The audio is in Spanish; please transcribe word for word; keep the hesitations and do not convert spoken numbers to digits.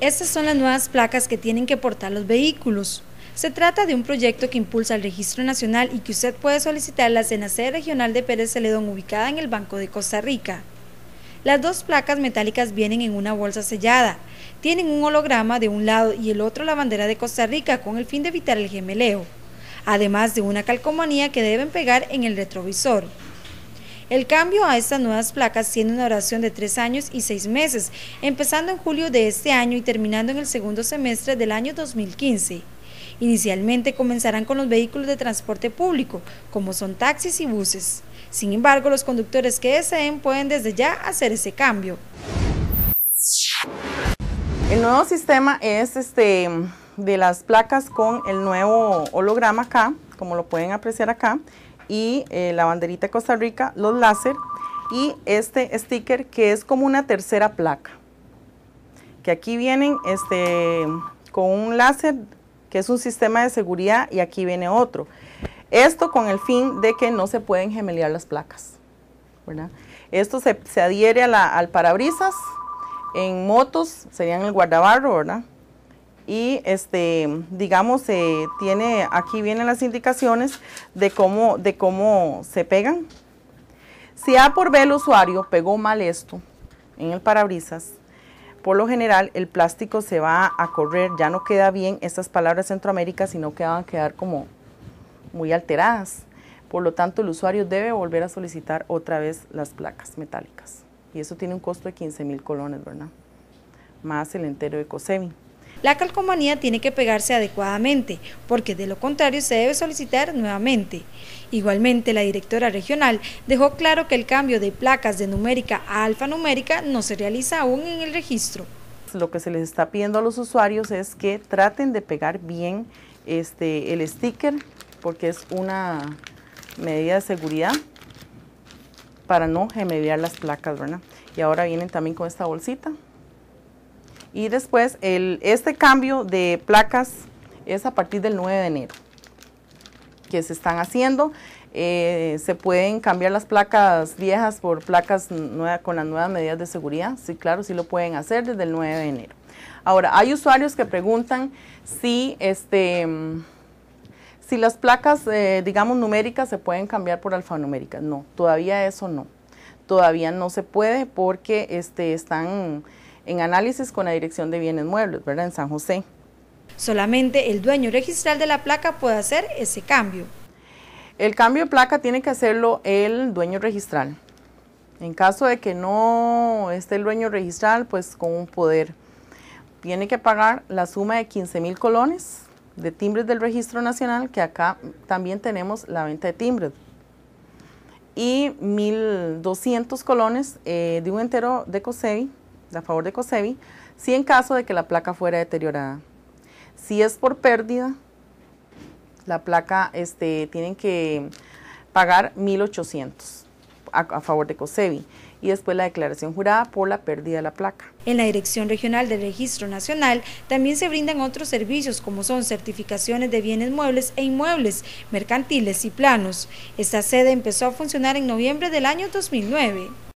Estas son las nuevas placas que tienen que portar los vehículos. Se trata de un proyecto que impulsa el Registro Nacional y que usted puede solicitarlas en la sede regional de Pérez Zeledón, ubicada en el Banco de Costa Rica. Las dos placas metálicas vienen en una bolsa sellada. Tienen un holograma de un lado y el otro la bandera de Costa Rica, con el fin de evitar el gemeleo, además de una calcomanía que deben pegar en el retrovisor. El cambio a estas nuevas placas tiene una duración de tres años y seis meses, empezando en julio de este año y terminando en el segundo semestre del año dos mil quince. Inicialmente comenzarán con los vehículos de transporte público, como son taxis y buses. Sin embargo, los conductores que deseen pueden desde ya hacer ese cambio. El nuevo sistema es este, de las placas con el nuevo holograma acá, como lo pueden apreciar acá, y eh, la banderita de Costa Rica, los láser y este sticker que es como una tercera placa, que aquí vienen este, con un láser que es un sistema de seguridad y aquí viene otro. Esto con el fin de que no se pueden gemelear las placas, ¿verdad? Esto se, se adhiere a la, al parabrisas, en motos serían el guardabarro, ¿verdad? Y este, digamos, eh, tiene, aquí vienen las indicaciones de cómo, de cómo se pegan. Si A por B el usuario pegó mal esto en el parabrisas, por lo general el plástico se va a correr, ya no queda bien estas palabras Centroamérica, sino que van a quedar como muy alteradas. Por lo tanto, el usuario debe volver a solicitar otra vez las placas metálicas. Y eso tiene un costo de quince mil colones, ¿verdad? Más el entero de COSEBI. La calcomanía tiene que pegarse adecuadamente, porque de lo contrario se debe solicitar nuevamente. Igualmente, la directora regional dejó claro que el cambio de placas de numérica a alfanumérica no se realiza aún en el registro. Lo que se les está pidiendo a los usuarios es que traten de pegar bien este, el sticker, porque es una medida de seguridad para no gemelear las placas, ¿verdad? Y ahora vienen también con esta bolsita. Y después, el, este cambio de placas es a partir del nueve de enero, que se están haciendo. Eh, se pueden cambiar las placas viejas por placas nueva, con las nuevas medidas de seguridad. Sí, claro, sí lo pueden hacer desde el nueve de enero. Ahora, hay usuarios que preguntan si, este, si las placas, eh, digamos, numéricas se pueden cambiar por alfanuméricas. No, todavía eso no. Todavía no se puede porque este, están en análisis con la Dirección de Bienes Muebles, ¿verdad?, en San José. Solamente el dueño registral de la placa puede hacer ese cambio. El cambio de placa tiene que hacerlo el dueño registral. En caso de que no esté el dueño registral, pues con un poder. Tiene que pagar la suma de quince mil colones de timbres del Registro Nacional, que acá también tenemos la venta de timbres, y mil doscientos colones eh, de un entero de COSEBI, a favor de COSEBI, si en caso de que la placa fuera deteriorada. Si es por pérdida, la placa este, tienen que pagar mil ochocientos a, a favor de COSEBI y después la declaración jurada por la pérdida de la placa. En la Dirección Regional del Registro Nacional también se brindan otros servicios como son certificaciones de bienes muebles e inmuebles, mercantiles y planos. Esta sede empezó a funcionar en noviembre del año dos mil nueve.